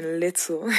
crying little.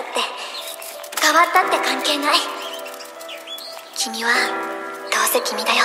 ったって変わったって関係ない。君はどうせ君だよ。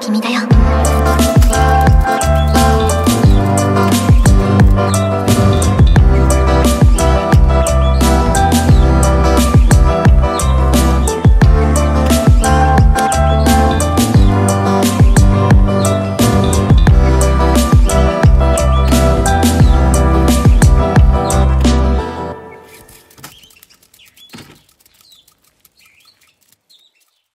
君だよ。